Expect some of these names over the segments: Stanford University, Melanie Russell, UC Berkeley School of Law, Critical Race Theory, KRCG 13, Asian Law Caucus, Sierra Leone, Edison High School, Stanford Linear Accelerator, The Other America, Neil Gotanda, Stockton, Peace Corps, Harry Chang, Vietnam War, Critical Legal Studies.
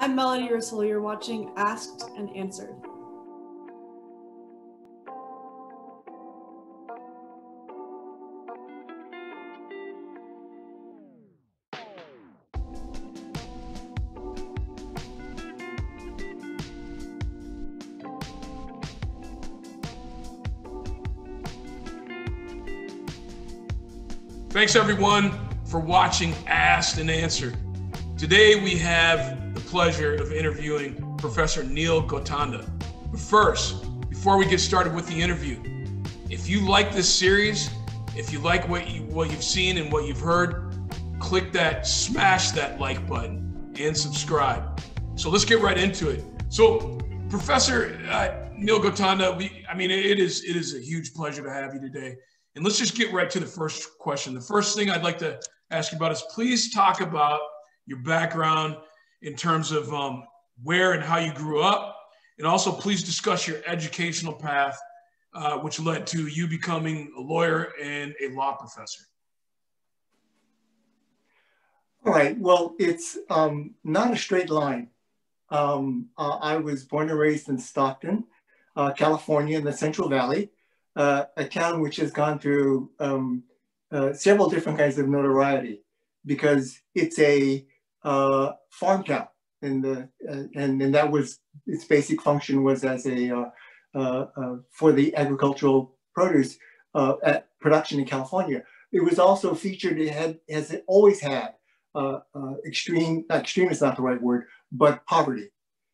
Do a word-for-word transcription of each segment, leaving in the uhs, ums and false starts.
I'm Melanie Russell. You're watching Asked and Answered. Thanks everyone for watching Asked and Answered. Today we have the pleasure of interviewing Professor Neil Gotanda. But first, before we get started with the interview, if you like this series, if you like what, you, what you've seen and what you've heard, click that, smash that like button and subscribe. So let's get right into it. So Professor uh, Neil Gotanda, we, I mean, it is, it is a huge pleasure to have you today. And let's just get right to the first question. The first thing I'd like to ask you about is please talk about your background in terms of um, where and how you grew up. And also please discuss your educational path, uh, which led to you becoming a lawyer and a law professor. All right, well, it's um, not a straight line. Um, uh, I was born and raised in Stockton, uh, California, in the Central Valley. Uh, a town which has gone through um, uh, several different kinds of notoriety because it's a uh, farm town, and the uh, and and that was its basic function was as a uh, uh, uh, for the agricultural produce uh, at production in California. It was also featured. It had as it always had uh, uh, extreme not extreme is not the right word, but poverty.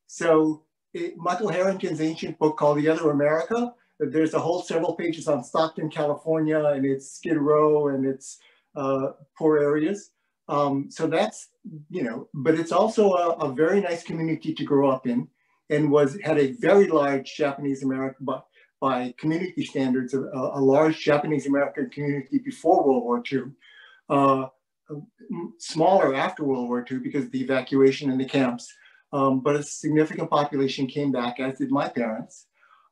So it, Michael Harrington's ancient book called The Other America. There's a whole several pages on Stockton, California, and its Skid Row and its uh, poor areas. Um, so that's, you know, but it's also a, a very nice community to grow up in, and was had a very large Japanese American, by, by community standards, a, a large Japanese American community before World War Two, uh, smaller after World War Two because of the evacuation and the camps, um, but a significant population came back, as did my parents.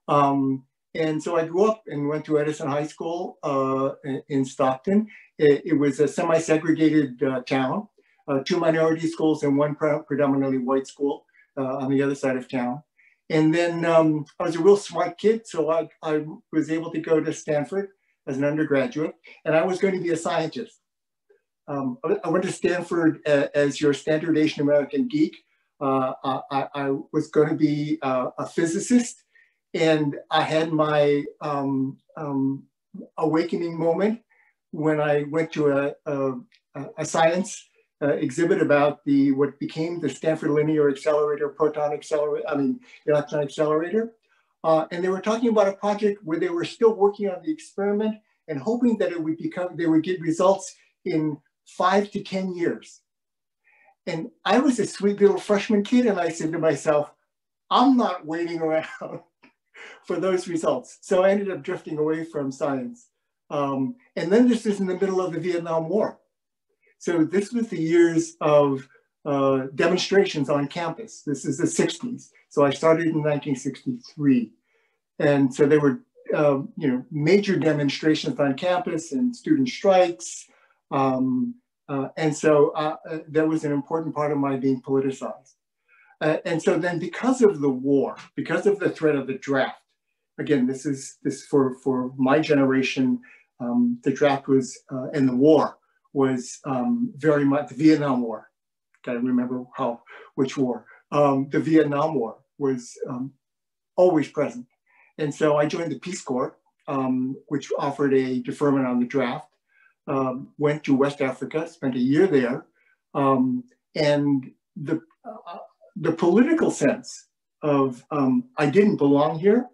Um, And so I grew up and went to Edison High School uh, in Stockton. It, it was a semi-segregated uh, town, uh, two minority schools and one pre predominantly white school uh, on the other side of town. And then um, I was a real smart kid, so I, I was able to go to Stanford as an undergraduate, and I was going to be a scientist. Um, I went to Stanford as your standard Asian American geek. Uh, I, I was going to be a, a physicist. And I had my um, um, awakening moment when I went to a, a, a science uh, exhibit about the what became the Stanford Linear Accelerator, proton accelerator, I mean, electron accelerator. Uh, and they were talking about a project where they were still working on the experiment and hoping that it would become, they would get results in five to ten years. And I was a sweet little freshman kid, and I said to myself, I'm not waiting around for those results. So I ended up drifting away from science. Um, and then this is in the middle of the Vietnam War. So this was the years of uh, demonstrations on campus. This is the sixties. So I started in nineteen sixty-three. And so there were um, you know, major demonstrations on campus and student strikes. Um, uh, and so uh, uh, that was an important part of my being politicized. Uh, and so then because of the war, because of the threat of the draft, again, this is this for, for my generation, um, the draft was, uh, and the war was um, very much, the Vietnam War, gotta remember how, which war, um, the Vietnam War was um, always present. And so I joined the Peace Corps, um, which offered a deferment on the draft, um, went to West Africa, spent a year there, um, and the, uh, the political sense of um, I didn't belong here.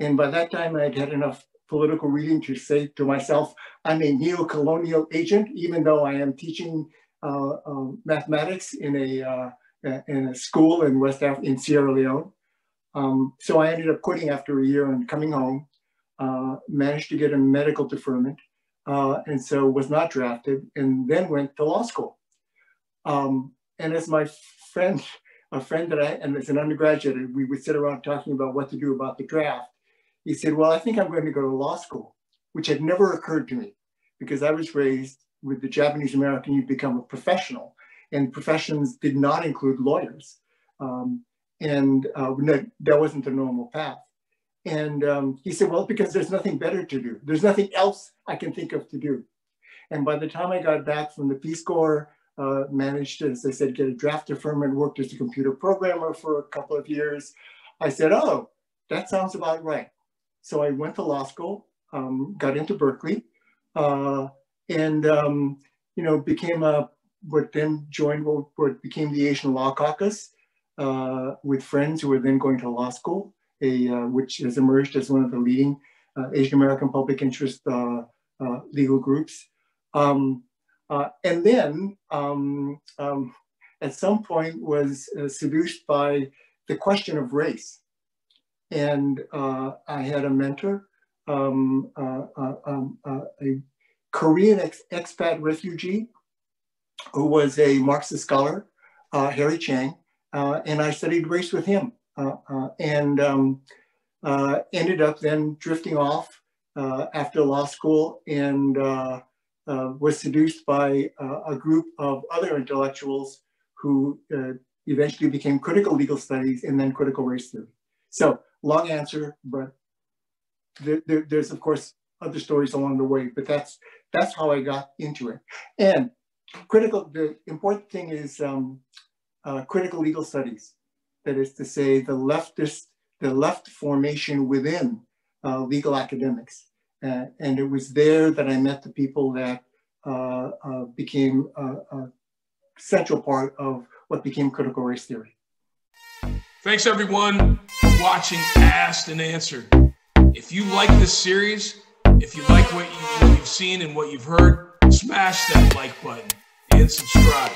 And by that time I'd had enough political reading to say to myself, I'm a neo-colonial agent, even though I am teaching uh, uh, mathematics in a, uh, in a school in West Af in Sierra Leone. Um, so I ended up quitting after a year and coming home, uh, managed to get a medical deferment, uh, and so was not drafted, and then went to law school. Um, and as my friend, a friend that I, and as an undergraduate, we would sit around talking about what to do about the draft. He said, well, I think I'm going to go to law school, which had never occurred to me because I was raised with the Japanese American, you become a professional, and professions did not include lawyers. Um, and uh, no, that wasn't the normal path. And um, he said, well, because there's nothing better to do. There's nothing else I can think of to do. And by the time I got back from the Peace Corps, uh, managed to, as I said, get a draft deferment, worked as a computer programmer for a couple of years. I said, oh, that sounds about right. So I went to law school, um, got into Berkeley, uh, and, um, you know, became a, what then joined what, what became the Asian Law Caucus uh, with friends who were then going to law school, a, uh, which has emerged as one of the leading uh, Asian American public interest uh, uh, legal groups. Um, uh, and then um, um, at some point was uh, seduced by the question of race. And uh, I had a mentor, um, uh, uh, um, uh, a Korean ex expat refugee who was a Marxist scholar, uh, Harry Chang, uh, and I studied race with him uh, uh, and um, uh, ended up then drifting off uh, after law school and uh, uh, was seduced by uh, a group of other intellectuals who uh, eventually became critical legal studies and then critical race theory. So long answer, but there, there, there's of course other stories along the way, but that's that's how I got into it. And critical, the important thing is um, uh, critical legal studies. That is to say, the leftist, the left formation within uh, legal academics. Uh, and it was there that I met the people that uh, uh, became a, a central part of what became critical race theory. Thanks everyone for watching Asked and Answered. If you like this series, if you like what you, you've seen and what you've heard, smash that like button and subscribe.